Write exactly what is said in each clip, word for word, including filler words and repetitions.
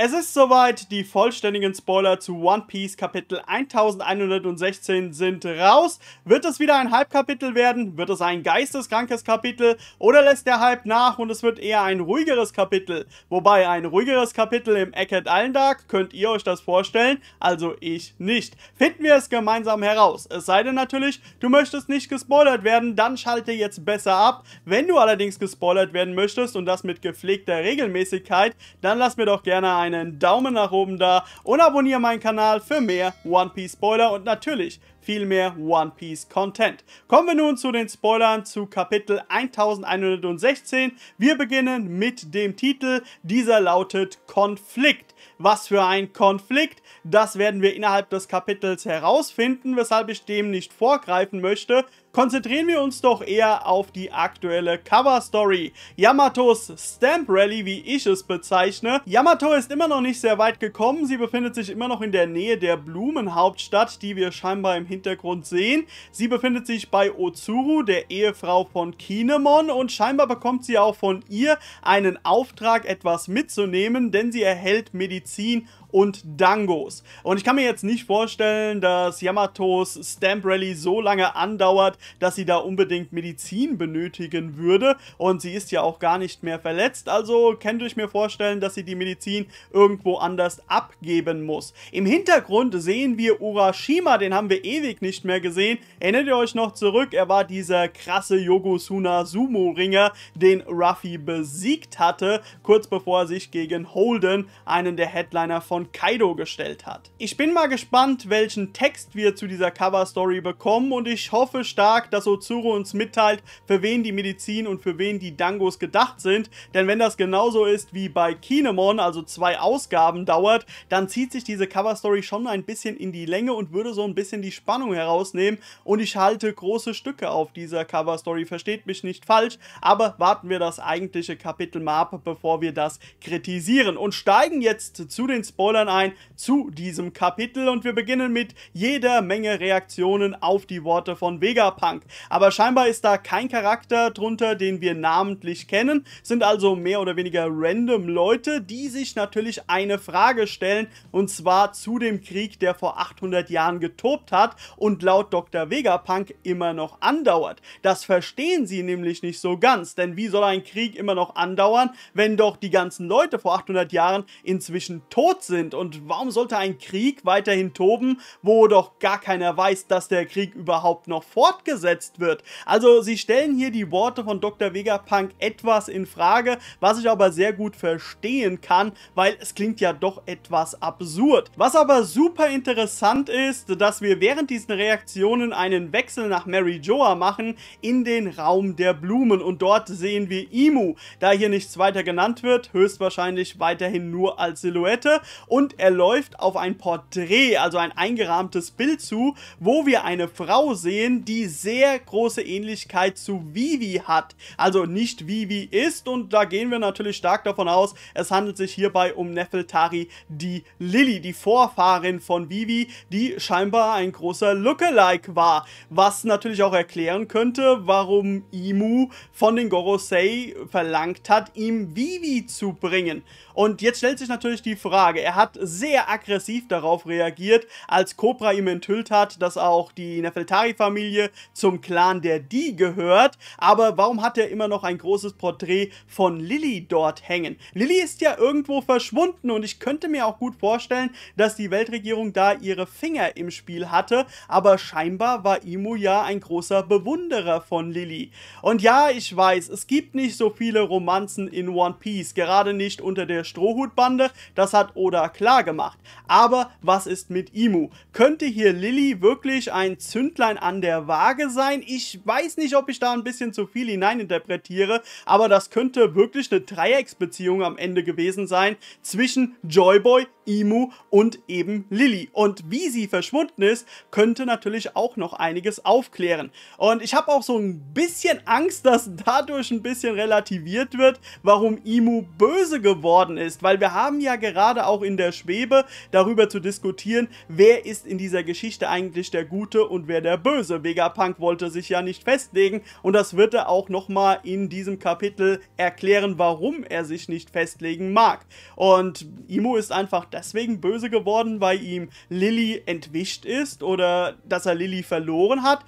Es ist soweit, die vollständigen Spoiler zu One Piece Kapitel elfhundertsechzehn sind raus. Wird es wieder ein Hype-Kapitel werden? Wird es ein geisteskrankes Kapitel? Oder lässt der Hype nach und es wird eher ein ruhigeres Kapitel? Wobei, ein ruhigeres Kapitel im Egghead Allendark, könnt ihr euch das vorstellen? Also ich nicht. Finden wir es gemeinsam heraus. Es sei denn natürlich, du möchtest nicht gespoilert werden, dann schalte jetzt besser ab. Wenn du allerdings gespoilert werden möchtest und das mit gepflegter Regelmäßigkeit, dann lass mir doch gerne ein einen Daumen nach oben da und abonniere meinen Kanal für mehr One Piece Spoiler und natürlich viel mehr One Piece Content. Kommen wir nun zu den Spoilern zu Kapitel elfhundertsechzehn. Wir beginnen mit dem Titel. Dieser lautet Konflikt. Was für ein Konflikt, das werden wir innerhalb des Kapitels herausfinden, weshalb ich dem nicht vorgreifen möchte. Konzentrieren wir uns doch eher auf die aktuelle Cover-Story. Yamatos Stamp Rally, wie ich es bezeichne. Yamato ist immer noch nicht sehr weit gekommen, sie befindet sich immer noch in der Nähe der Blumenhauptstadt, die wir scheinbar im Hintergrund sehen. Sie befindet sich bei Otsuru, der Ehefrau von Kinemon, und scheinbar bekommt sie auch von ihr einen Auftrag, etwas mitzunehmen, denn sie erhält Medizin und Dangos. Und ich kann mir jetzt nicht vorstellen, dass Yamatos Stamp Rally so lange andauert, dass sie da unbedingt Medizin benötigen würde. Und sie ist ja auch gar nicht mehr verletzt, also könnte ich mir vorstellen, dass sie die Medizin irgendwo anders abgeben muss. Im Hintergrund sehen wir Urashima, den haben wir ewig nicht mehr gesehen. Erinnert ihr euch noch zurück? Er war dieser krasse Yogosuna Sumo-Ringer, den Ruffy besiegt hatte, kurz bevor er sich gegen Holden, einen der Headliner von Kaido, gestellt hat. Ich bin mal gespannt, welchen Text wir zu dieser Cover-Story bekommen, und ich hoffe stark, dass Otsuru uns mitteilt, für wen die Medizin und für wen die Dangos gedacht sind, denn wenn das genauso ist wie bei Kinemon, also zwei Ausgaben dauert, dann zieht sich diese Cover-Story schon ein bisschen in die Länge und würde so ein bisschen die Spannung herausnehmen, und ich halte große Stücke auf dieser Cover-Story, versteht mich nicht falsch, aber warten wir das eigentliche Kapitel mal ab, bevor wir das kritisieren, und steigen jetzt zu den Spoilern ein zu diesem Kapitel, und wir beginnen mit jeder Menge Reaktionen auf die Worte von Vegapunk. Aber scheinbar ist da kein Charakter drunter, den wir namentlich kennen, sind also mehr oder weniger random Leute, die sich natürlich eine Frage stellen, und zwar zu dem Krieg, der vor achthundert Jahren getobt hat und laut Doktor Vegapunk immer noch andauert. Das verstehen sie nämlich nicht so ganz, denn wie soll ein Krieg immer noch andauern, wenn doch die ganzen Leute vor achthundert Jahren inzwischen tot sind? Und warum sollte ein Krieg weiterhin toben, wo doch gar keiner weiß, dass der Krieg überhaupt noch fortgesetzt wird? Also sie stellen hier die Worte von Doktor Vegapunk etwas in Frage, was ich aber sehr gut verstehen kann, weil es klingt ja doch etwas absurd. Was aber super interessant ist, dass wir während diesen Reaktionen einen Wechsel nach Mary Joa machen in den Raum der Blumen, und dort sehen wir Imu, da hier nichts weiter genannt wird, höchstwahrscheinlich weiterhin nur als Silhouette. Und er läuft auf ein Porträt, also ein eingerahmtes Bild zu, wo wir eine Frau sehen, die sehr große Ähnlichkeit zu Vivi hat. Also nicht Vivi ist, und da gehen wir natürlich stark davon aus, es handelt sich hierbei um Nefeltari die Lily, die Vorfahrin von Vivi, die scheinbar ein großer Lookalike war. Was natürlich auch erklären könnte, warum Imu von den Gorosei verlangt hat, ihm Vivi zu bringen. Und jetzt stellt sich natürlich die Frage, er hat sehr aggressiv darauf reagiert, als Cobra ihm enthüllt hat, dass auch die Nefeltari-Familie zum Clan der Die gehört. Aber warum hat er immer noch ein großes Porträt von Lily dort hängen? Lily ist ja irgendwo verschwunden, und ich könnte mir auch gut vorstellen, dass die Weltregierung da ihre Finger im Spiel hatte, aber scheinbar war Imu ja ein großer Bewunderer von Lily. Und ja, ich weiß, es gibt nicht so viele Romanzen in One Piece, gerade nicht unter der Strohhutbande, das hat Oda klar gemacht. Aber was ist mit Imu? Könnte hier Lily wirklich ein Zündlein an der Waage sein? Ich weiß nicht, ob ich da ein bisschen zu viel hineininterpretiere, aber das könnte wirklich eine Dreiecksbeziehung am Ende gewesen sein zwischen Joyboy, Imu und eben Lily. Und wie sie verschwunden ist, könnte natürlich auch noch einiges aufklären. Und ich habe auch so ein bisschen Angst, dass dadurch ein bisschen relativiert wird, warum Imu böse geworden ist. Weil wir haben ja gerade auch in der Schwebe darüber zu diskutieren, wer ist in dieser Geschichte eigentlich der Gute und wer der Böse. Vegapunk wollte sich ja nicht festlegen und das wird er auch nochmal in diesem Kapitel erklären, warum er sich nicht festlegen mag. Und Imu ist einfach deswegen böse geworden, weil ihm Lily entwischt ist oder dass er Lily verloren hat.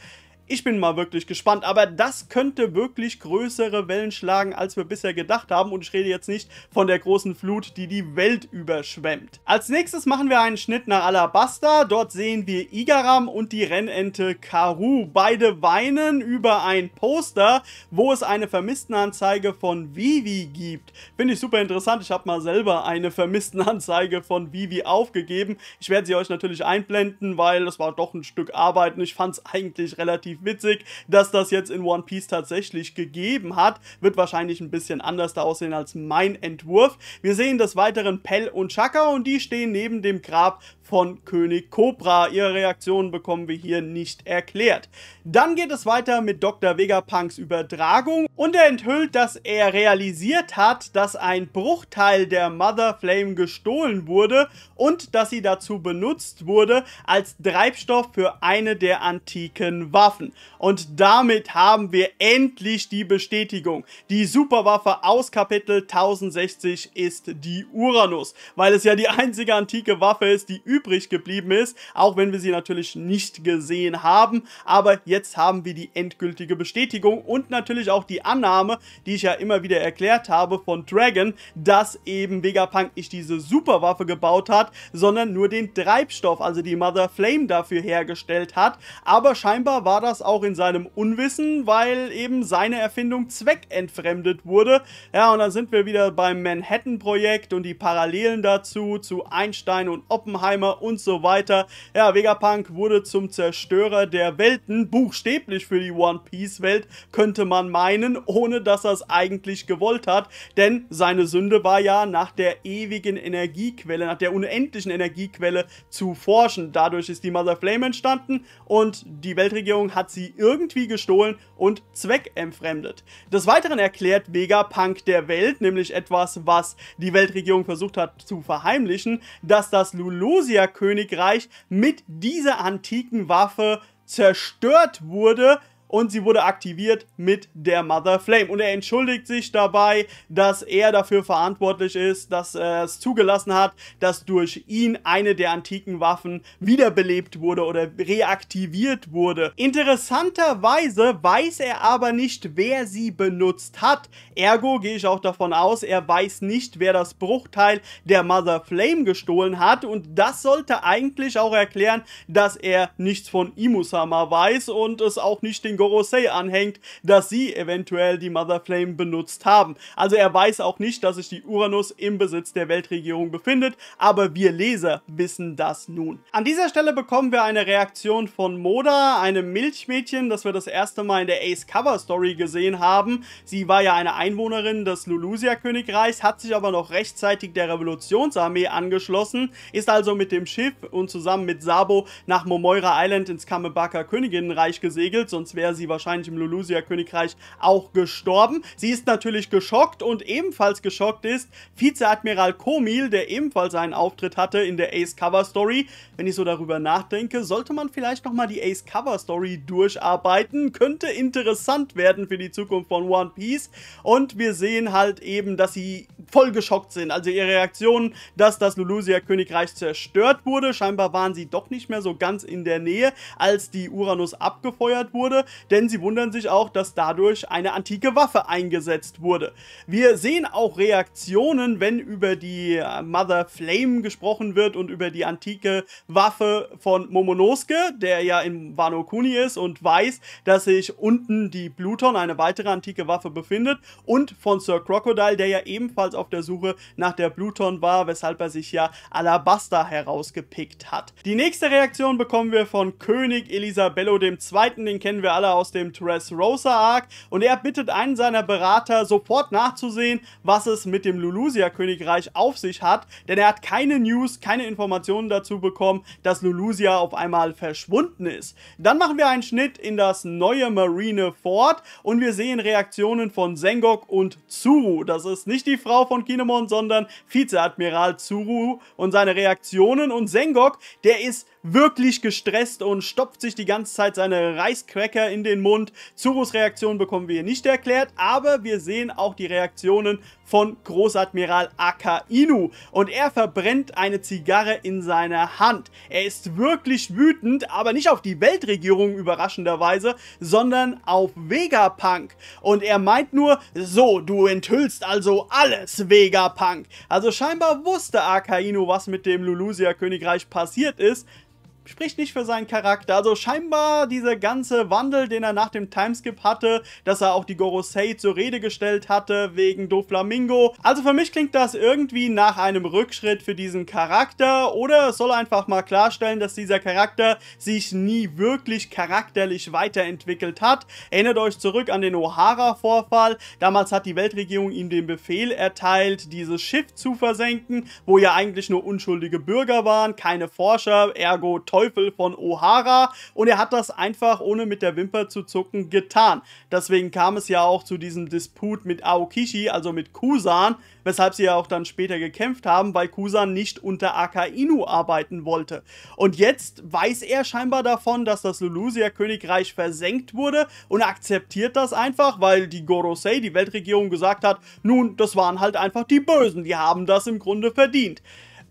Ich bin mal wirklich gespannt, aber das könnte wirklich größere Wellen schlagen, als wir bisher gedacht haben. Und ich rede jetzt nicht von der großen Flut, die die Welt überschwemmt. Als nächstes machen wir einen Schnitt nach Alabasta. Dort sehen wir Igaram und die Rennente Karu. Beide weinen über ein Poster, wo es eine Vermisstenanzeige von Vivi gibt. Finde ich super interessant. Ich habe mal selber eine Vermisstenanzeige von Vivi aufgegeben. Ich werde sie euch natürlich einblenden, weil das war doch ein Stück Arbeit und ich fand es eigentlich relativ witzig, dass das jetzt in One Piece tatsächlich gegeben hat. Wird wahrscheinlich ein bisschen anders da aussehen als mein Entwurf. Wir sehen des Weiteren Pell und Chaka und die stehen neben dem Grab von König Cobra. Ihre Reaktionen bekommen wir hier nicht erklärt. Dann geht es weiter mit Doktor Vegapunks Übertragung und er enthüllt, dass er realisiert hat, dass ein Bruchteil der Mother Flame gestohlen wurde und dass sie dazu benutzt wurde als Treibstoff für eine der antiken Waffen. Und damit haben wir endlich die Bestätigung. Die Superwaffe aus Kapitel tausendsechzig ist die Uranus, weil es ja die einzige antike Waffe ist, die übrig geblieben ist, auch wenn wir sie natürlich nicht gesehen haben, aber jetzt haben wir die endgültige Bestätigung und natürlich auch die Annahme, die ich ja immer wieder erklärt habe von Dragon, dass eben Vegapunk nicht diese Superwaffe gebaut hat, sondern nur den Treibstoff, also die Mother Flame dafür hergestellt hat, aber scheinbar war das auch in seinem Unwissen, weil eben seine Erfindung zweckentfremdet wurde. Ja, und dann sind wir wieder beim Manhattan-Projekt und die Parallelen dazu, zu Einstein und Oppenheimer und so weiter. Ja, Vegapunk wurde zum Zerstörer der Welten, buchstäblich für die One Piece Welt, könnte man meinen, ohne dass er es eigentlich gewollt hat, denn seine Sünde war ja, nach der ewigen Energiequelle, nach der unendlichen Energiequelle zu forschen. Dadurch ist die Mother Flame entstanden und die Weltregierung hat sie irgendwie gestohlen und zweckentfremdet. Des Weiteren erklärt Vegapunk der Welt, nämlich etwas, was die Weltregierung versucht hat zu verheimlichen, dass das Lulusia Königreich mit dieser antiken Waffe zerstört wurde und sie wurde aktiviert mit der Mother Flame. Und er entschuldigt sich dabei, dass er dafür verantwortlich ist, dass er es zugelassen hat, dass durch ihn eine der antiken Waffen wiederbelebt wurde oder reaktiviert wurde. Interessanterweise weiß er aber nicht, wer sie benutzt hat. Ergo gehe ich auch davon aus, er weiß nicht, wer das Bruchteil der Mother Flame gestohlen hat. Und das sollte eigentlich auch erklären, dass er nichts von Imu-sama weiß und es auch nicht den Gorosei anhängt, dass sie eventuell die Mother Flame benutzt haben. Also er weiß auch nicht, dass sich die Uranus im Besitz der Weltregierung befindet, aber wir Leser wissen das nun. An dieser Stelle bekommen wir eine Reaktion von Moda, einem Milchmädchen, das wir das erste Mal in der Ace Cover Story gesehen haben. Sie war ja eine Einwohnerin des Lulusia Königreichs, hat sich aber noch rechtzeitig der Revolutionsarmee angeschlossen, ist also mit dem Schiff und zusammen mit Sabo nach Momoira Island ins Kamebaka Königinnenreich gesegelt, sonst wäre sie wahrscheinlich im Lulusia Königreich auch gestorben. Sie ist natürlich geschockt und ebenfalls geschockt ist Vizeadmiral Komil, der ebenfalls einen Auftritt hatte in der Ace Cover Story. Wenn ich so darüber nachdenke, sollte man vielleicht nochmal die Ace Cover Story durcharbeiten. Könnte interessant werden für die Zukunft von One Piece. Und wir sehen halt eben, dass sie voll geschockt sind. Also ihre Reaktion, dass das Lulusia Königreich zerstört wurde. Scheinbar waren sie doch nicht mehr so ganz in der Nähe, als die Uranus abgefeuert wurde. Denn sie wundern sich auch, dass dadurch eine antike Waffe eingesetzt wurde. Wir sehen auch Reaktionen, wenn über die Mother Flame gesprochen wird und über die antike Waffe von Momonosuke, der ja in Wano Kuni ist und weiß, dass sich unten die Pluton, eine weitere antike Waffe, befindet, und von Sir Crocodile, der ja ebenfalls auf der Suche nach der Pluton war, weshalb er sich ja Alabasta herausgepickt hat. Die nächste Reaktion bekommen wir von König Elisabello dem Zweiten, den kennen wir alle Charakter aus dem Dressrosa-Arc und er bittet einen seiner Berater, sofort nachzusehen, was es mit dem Lulusia-Königreich auf sich hat, denn er hat keine News, keine Informationen dazu bekommen, dass Lulusia auf einmal verschwunden ist. Dann machen wir einen Schnitt in das neue Marineford und wir sehen Reaktionen von Sengok und Zuru. Das ist nicht die Frau von Kinemon, sondern Vizeadmiral Zuru und seine Reaktionen, und Sengok, der ist wirklich gestresst und stopft sich die ganze Zeit seine Reiskräcker in den Mund. Zurus Reaktion bekommen wir nicht erklärt, aber wir sehen auch die Reaktionen von Großadmiral Aka Inu und er verbrennt eine Zigarre in seiner Hand. Er ist wirklich wütend, aber nicht auf die Weltregierung überraschenderweise, sondern auf Vegapunk, und er meint nur, so, du enthüllst also alles, Vegapunk. Also scheinbar wusste Aka Inu, was mit dem Lulusia Königreich passiert ist. Spricht nicht für seinen Charakter, also scheinbar dieser ganze Wandel, den er nach dem Timeskip hatte, dass er auch die Gorosei zur Rede gestellt hatte wegen Doflamingo. Also für mich klingt das irgendwie nach einem Rückschritt für diesen Charakter, oder es soll einfach mal klarstellen, dass dieser Charakter sich nie wirklich charakterlich weiterentwickelt hat. Erinnert euch zurück an den O'Hara-Vorfall, damals hat die Weltregierung ihm den Befehl erteilt, dieses Schiff zu versenken, wo ja eigentlich nur unschuldige Bürger waren, keine Forscher, ergo Teufel von O'Hara, und er hat das einfach, ohne mit der Wimper zu zucken, getan. Deswegen kam es ja auch zu diesem Disput mit Aokishi, also mit Kuzan, weshalb sie ja auch dann später gekämpft haben, weil Kuzan nicht unter Aka Inu arbeiten wollte. Und jetzt weiß er scheinbar davon, dass das Lulusia-Königreich versenkt wurde und akzeptiert das einfach, weil die Gorosei, die Weltregierung, gesagt hat, nun, das waren halt einfach die Bösen, die haben das im Grunde verdient.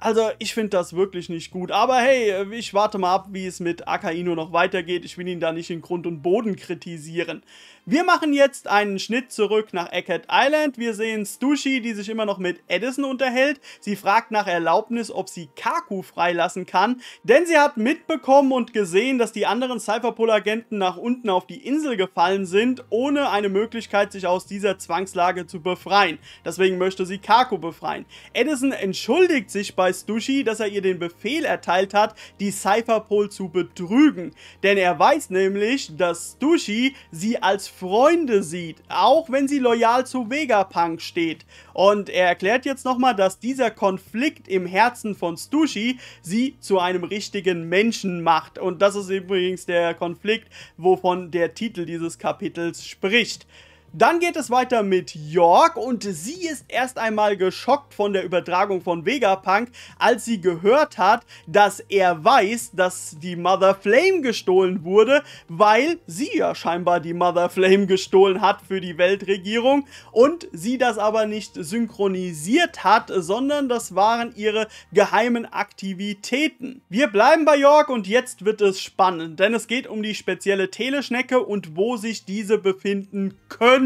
Also, ich finde das wirklich nicht gut. Aber hey, ich warte mal ab, wie es mit Aka Inu noch weitergeht. Ich will ihn da nicht in Grund und Boden kritisieren. Wir machen jetzt einen Schnitt zurück nach Egghead Island. Wir sehen Stushi, die sich immer noch mit Edison unterhält. Sie fragt nach Erlaubnis, ob sie Kaku freilassen kann, denn sie hat mitbekommen und gesehen, dass die anderen Cypherpol-Agenten nach unten auf die Insel gefallen sind, ohne eine Möglichkeit, sich aus dieser Zwangslage zu befreien. Deswegen möchte sie Kaku befreien. Edison entschuldigt sich bei Stushi, dass er ihr den Befehl erteilt hat, die Cypherpol zu betrügen, denn er weiß nämlich, dass Stushi sie als Freunde sieht, auch wenn sie loyal zu Vegapunk steht. Und er erklärt jetzt nochmal, dass dieser Konflikt im Herzen von Stushi sie zu einem richtigen Menschen macht. Und das ist übrigens der Konflikt, wovon der Titel dieses Kapitels spricht. Dann geht es weiter mit York, und sie ist erst einmal geschockt von der Übertragung von Vegapunk, als sie gehört hat, dass er weiß, dass die Mother Flame gestohlen wurde, weil sie ja scheinbar die Mother Flame gestohlen hat für die Weltregierung und sie das aber nicht synchronisiert hat, sondern das waren ihre geheimen Aktivitäten. Wir bleiben bei York und jetzt wird es spannend, denn es geht um die spezielle Teleschnecke und wo sich diese befinden können.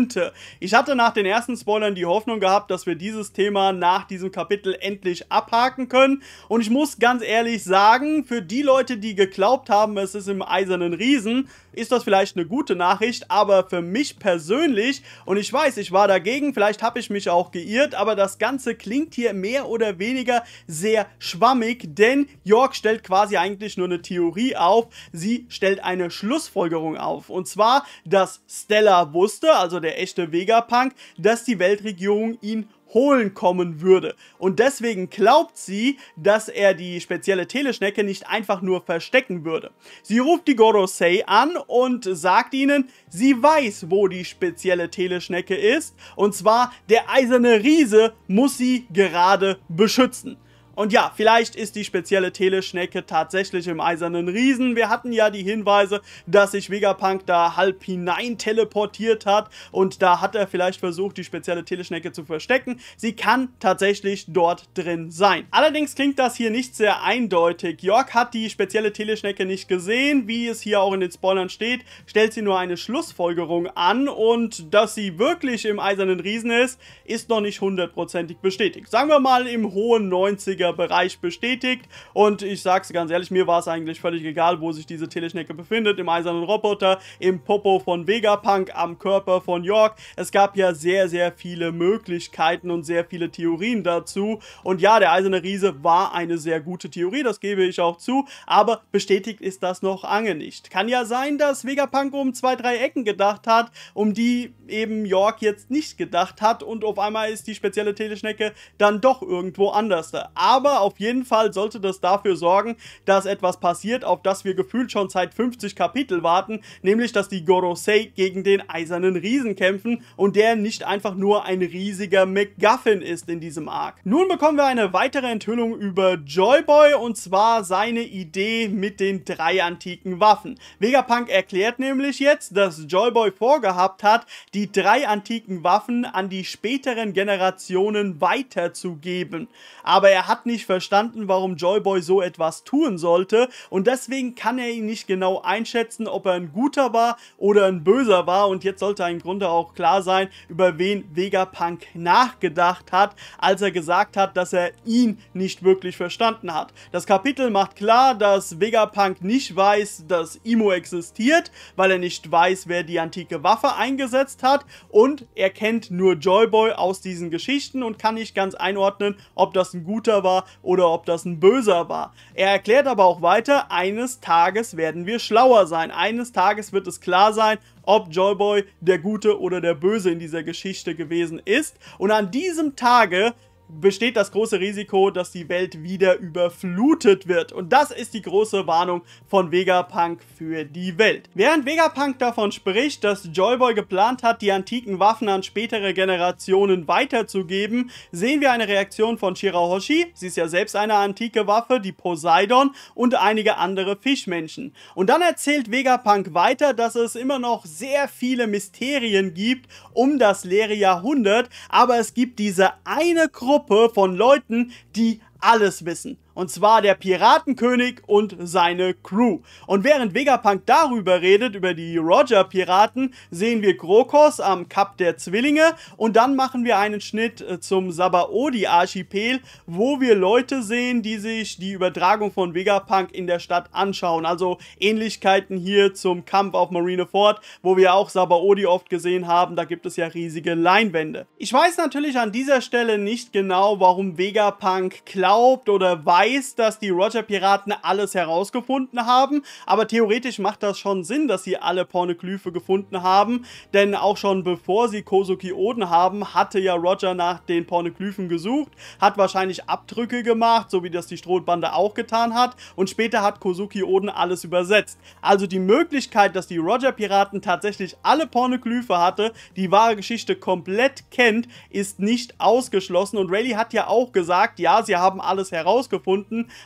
Ich hatte nach den ersten Spoilern die Hoffnung gehabt, dass wir dieses Thema nach diesem Kapitel endlich abhaken können, und ich muss ganz ehrlich sagen, für die Leute, die geglaubt haben, es ist im Eisernen Riesen, ist das vielleicht eine gute Nachricht, aber für mich persönlich, und ich weiß, ich war dagegen, vielleicht habe ich mich auch geirrt, aber das Ganze klingt hier mehr oder weniger sehr schwammig, denn York stellt quasi eigentlich nur eine Theorie auf, sie stellt eine Schlussfolgerung auf, und zwar, dass Stella wusste, also der echte Vegapunk, dass die Weltregierung ihn holen kommen würde. Und deswegen glaubt sie, dass er die spezielle Teleschnecke nicht einfach nur verstecken würde. Sie ruft die Gorosei an und sagt ihnen, sie weiß, wo die spezielle Teleschnecke ist. Und zwar, der eiserne Riese muss sie gerade beschützen. Und ja, vielleicht ist die spezielle Teleschnecke tatsächlich im Eisernen Riesen. Wir hatten ja die Hinweise, dass sich Vegapunk da halb hinein teleportiert hat. Und da hat er vielleicht versucht, die spezielle Teleschnecke zu verstecken. Sie kann tatsächlich dort drin sein. Allerdings klingt das hier nicht sehr eindeutig. York hat die spezielle Teleschnecke nicht gesehen. Wie es hier auch in den Spoilern steht, stellt sie nur eine Schlussfolgerung an. Und dass sie wirklich im Eisernen Riesen ist, ist noch nicht hundertprozentig bestätigt. Sagen wir mal im hohen neunziger riesiger Bereich bestätigt. Und ich sag's ganz ehrlich, mir war es eigentlich völlig egal, wo sich diese Teleschnecke befindet. Im eisernen Roboter, im Popo von Vegapunk, am Körper von York. Es gab ja sehr, sehr viele Möglichkeiten und sehr viele Theorien dazu. Und ja, der eiserne Riese war eine sehr gute Theorie, das gebe ich auch zu. Aber bestätigt ist das noch lange nicht. Kann ja sein, dass Vegapunk um zwei, drei Ecken gedacht hat, um die eben York jetzt nicht gedacht hat. Und auf einmal ist die spezielle Teleschnecke dann doch irgendwo anders da. Aber auf jeden Fall sollte das dafür sorgen, dass etwas passiert, auf das wir gefühlt schon seit fünfzig Kapitel warten, nämlich dass die Gorosei gegen den eisernen Riesen kämpfen und der nicht einfach nur ein riesiger MacGuffin ist in diesem Arc. Nun bekommen wir eine weitere Enthüllung über Joyboy, und zwar seine Idee mit den drei antiken Waffen. Vegapunk erklärt nämlich jetzt, dass Joyboy vorgehabt hat, die drei antiken Waffen an die späteren Generationen weiterzugeben. Aber er hat nicht verstanden, warum Joyboy so etwas tun sollte, und deswegen kann er ihn nicht genau einschätzen, ob er ein guter war oder ein böser war. Und jetzt sollte im Grunde auch klar sein, über wen Vegapunk nachgedacht hat, als er gesagt hat, dass er ihn nicht wirklich verstanden hat. Das Kapitel macht klar, dass Vegapunk nicht weiß, dass Imu existiert, weil er nicht weiß, wer die antike Waffe eingesetzt hat, und er kennt nur Joyboy aus diesen Geschichten und kann nicht ganz einordnen, ob das ein guter war oder ob das ein böser war. Er erklärt aber auch weiter, eines Tages werden wir schlauer sein, eines Tages wird es klar sein, ob Joyboy der Gute oder der Böse in dieser Geschichte gewesen ist, und an diesem Tage besteht das große Risiko, dass die Welt wieder überflutet wird. Und das ist die große Warnung von Vegapunk für die Welt. Während Vegapunk davon spricht, dass Joyboy geplant hat, die antiken Waffen an spätere Generationen weiterzugeben, sehen wir eine Reaktion von Shirahoshi. Sie ist ja selbst eine antike Waffe, die Poseidon, und einige andere Fischmenschen. Und dann erzählt Vegapunk weiter, dass es immer noch sehr viele Mysterien gibt um das leere Jahrhundert, aber es gibt diese eine Gruppe von Leuten, die alles wissen. Und zwar der Piratenkönig und seine Crew. Und während Vegapunk darüber redet, über die Roger-Piraten, sehen wir Krokos am Kap der Zwillinge. Und dann machen wir einen Schnitt zum Sabaody-Archipel, wo wir Leute sehen, die sich die Übertragung von Vegapunk in der Stadt anschauen. Also Ähnlichkeiten hier zum Kampf auf Marineford, wo wir auch Sabaody oft gesehen haben. Da gibt es ja riesige Leinwände. Ich weiß natürlich an dieser Stelle nicht genau, warum Vegapunk glaubt oder weiß, dass die Roger-Piraten alles herausgefunden haben, aber theoretisch macht das schon Sinn, dass sie alle Poneglyphe gefunden haben, denn auch schon bevor sie Kozuki Oden haben, hatte ja Roger nach den Poneglyphen gesucht, hat wahrscheinlich Abdrücke gemacht, so wie das die Strohbande auch getan hat, und später hat Kozuki Oden alles übersetzt. Also die Möglichkeit, dass die Roger-Piraten tatsächlich alle Poneglyphe hatte, die wahre Geschichte komplett kennt, ist nicht ausgeschlossen, und Rayleigh hat ja auch gesagt, ja, sie haben alles herausgefunden,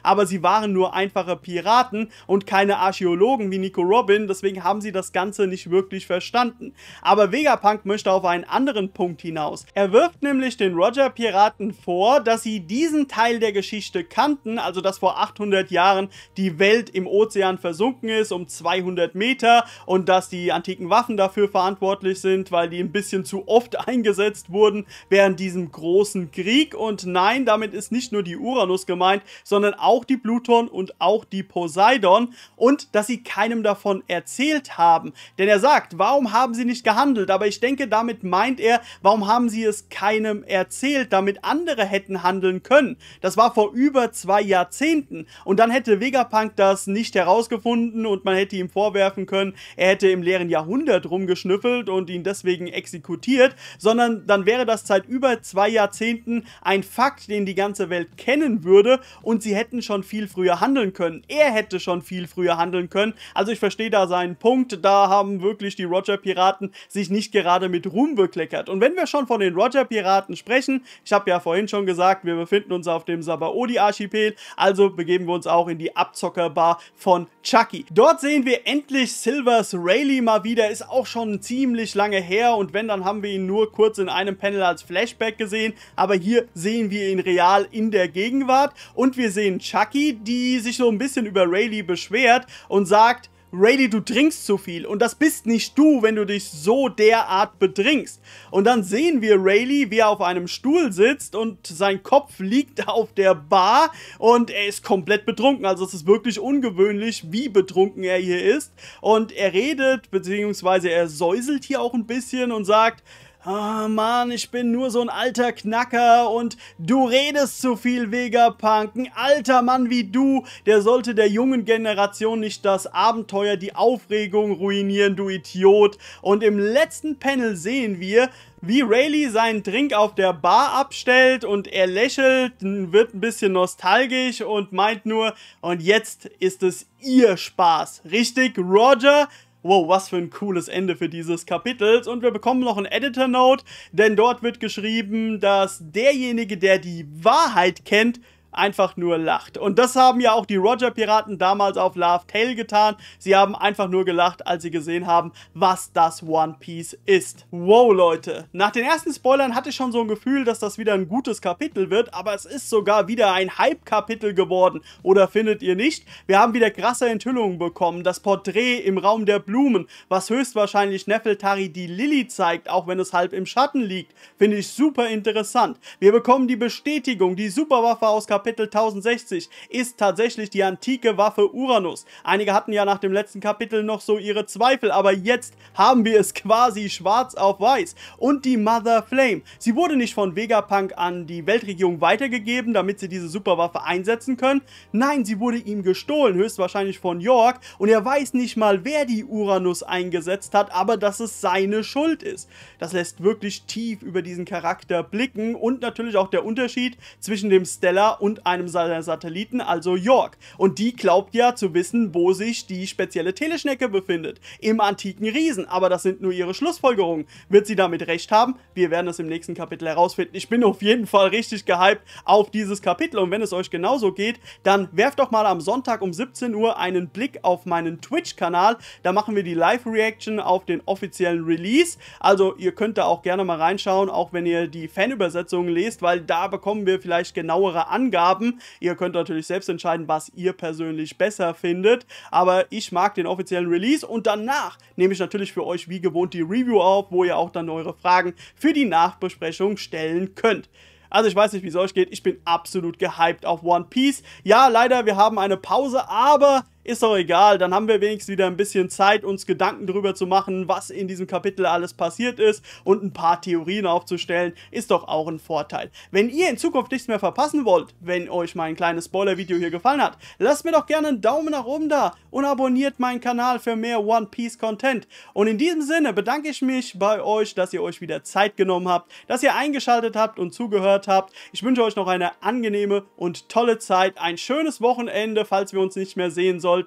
aber sie waren nur einfache Piraten und keine Archäologen wie Nico Robin, deswegen haben sie das Ganze nicht wirklich verstanden. Aber Vegapunk möchte auf einen anderen Punkt hinaus. Er wirft nämlich den Roger-Piraten vor, dass sie diesen Teil der Geschichte kannten, also dass vor achthundert Jahren die Welt im Ozean versunken ist um zweihundert Meter und dass die antiken Waffen dafür verantwortlich sind, weil die ein bisschen zu oft eingesetzt wurden während diesem großen Krieg. Und nein, damit ist nicht nur die Uranus gemeint, sondern auch die Pluton und auch die Poseidon, und dass sie keinem davon erzählt haben. Denn er sagt, warum haben sie nicht gehandelt? Aber ich denke, damit meint er, warum haben sie es keinem erzählt, damit andere hätten handeln können. Das war vor über zwei Jahrzehnten. Und dann hätte Vegapunk das nicht herausgefunden und man hätte ihm vorwerfen können, er hätte im leeren Jahrhundert rumgeschnüffelt und ihn deswegen exekutiert, sondern dann wäre das seit über zwei Jahrzehnten ein Fakt, den die ganze Welt kennen würde, und sie hätten schon viel früher handeln können. Er hätte schon viel früher handeln können. Also ich verstehe da seinen Punkt. Da haben wirklich die Roger-Piraten sich nicht gerade mit Ruhm bekleckert. Und wenn wir schon von den Roger-Piraten sprechen, ich habe ja vorhin schon gesagt, wir befinden uns auf dem Sabaody-Archipel, also begeben wir uns auch in die Abzockerbar von Chucky. Dort sehen wir endlich Silvers Rayleigh mal wieder. Ist auch schon ziemlich lange her, und wenn, dann haben wir ihn nur kurz in einem Panel als Flashback gesehen. Aber hier sehen wir ihn real in der Gegenwart. Und wir sehen Chucky, die sich so ein bisschen über Rayleigh beschwert und sagt, Rayleigh, du trinkst zu viel und das bist nicht du, wenn du dich so derart betrinkst. Und dann sehen wir Rayleigh, wie er auf einem Stuhl sitzt und sein Kopf liegt auf der Bar und er ist komplett betrunken. Also es ist wirklich ungewöhnlich, wie betrunken er hier ist. Und er redet, beziehungsweise er säuselt hier auch ein bisschen und sagt: Ah, Mann, ich bin nur so ein alter Knacker und du redest zu viel, Vegapunk. Ein alter Mann wie du, der sollte der jungen Generation nicht das Abenteuer, die Aufregung ruinieren, du Idiot. Und im letzten Panel sehen wir, wie Rayleigh seinen Drink auf der Bar abstellt und er lächelt, wird ein bisschen nostalgisch und meint nur, und jetzt ist es ihr Spaß. Richtig, Roger? Wow, was für ein cooles Ende für dieses Kapitels. Und wir bekommen noch ein Editor-Note, denn dort wird geschrieben, dass derjenige, der die Wahrheit kennt, einfach nur lacht. Und das haben ja auch die Roger-Piraten damals auf Laugh Tale getan. Sie haben einfach nur gelacht, als sie gesehen haben, was das One Piece ist. Wow, Leute. Nach den ersten Spoilern hatte ich schon so ein Gefühl, dass das wieder ein gutes Kapitel wird, aber es ist sogar wieder ein Hype-Kapitel geworden. Oder findet ihr nicht? Wir haben wieder krasse Enthüllungen bekommen. Das Porträt im Raum der Blumen, was höchstwahrscheinlich Nefeltari die Lily zeigt, auch wenn es halb im Schatten liegt. Finde ich super interessant. Wir bekommen die Bestätigung, die Superwaffe aus Kapitel Kapitel tausendsechzig ist tatsächlich die antike Waffe Uranus. Einige hatten ja nach dem letzten Kapitel noch so ihre Zweifel, aber jetzt haben wir es quasi schwarz auf weiß. Und die Mother Flame. Sie wurde nicht von Vegapunk an die Weltregierung weitergegeben, damit sie diese Superwaffe einsetzen können. Nein, sie wurde ihm gestohlen, höchstwahrscheinlich von York. Und er weiß nicht mal, wer die Uranus eingesetzt hat, aber dass es seine Schuld ist. Das lässt wirklich tief über diesen Charakter blicken und natürlich auch der Unterschied zwischen dem Stellar und einem seiner Satelliten, also York. Und die glaubt ja zu wissen, wo sich die spezielle Teleschnecke befindet. Im antiken Riesen. Aber das sind nur ihre Schlussfolgerungen. Wird sie damit recht haben? Wir werden das im nächsten Kapitel herausfinden. Ich bin auf jeden Fall richtig gehypt auf dieses Kapitel. Und wenn es euch genauso geht, dann werft doch mal am Sonntag um siebzehn Uhr einen Blick auf meinen Twitch-Kanal. Da machen wir die Live-Reaction auf den offiziellen Release. Also ihr könnt da auch gerne mal reinschauen, auch wenn ihr die Fanübersetzungen lest, weil da bekommen wir vielleicht genauere Angaben. Haben. Ihr könnt natürlich selbst entscheiden, was ihr persönlich besser findet, aber ich mag den offiziellen Release und danach nehme ich natürlich für euch wie gewohnt die Review auf, wo ihr auch dann eure Fragen für die Nachbesprechung stellen könnt. Also ich weiß nicht, wie es euch geht, ich bin absolut gehypt auf One Piece. Ja, leider, wir haben eine Pause, aber ist doch egal, dann haben wir wenigstens wieder ein bisschen Zeit, uns Gedanken darüber zu machen, was in diesem Kapitel alles passiert ist und ein paar Theorien aufzustellen, ist doch auch ein Vorteil. Wenn ihr in Zukunft nichts mehr verpassen wollt, wenn euch mein kleines Spoiler-Video hier gefallen hat, lasst mir doch gerne einen Daumen nach oben da und abonniert meinen Kanal für mehr One Piece Content. Und in diesem Sinne bedanke ich mich bei euch, dass ihr euch wieder Zeit genommen habt, dass ihr eingeschaltet habt und zugehört habt. Ich wünsche euch noch eine angenehme und tolle Zeit, ein schönes Wochenende, falls wir uns nicht mehr sehen sollten.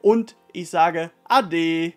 Und ich sage Ade.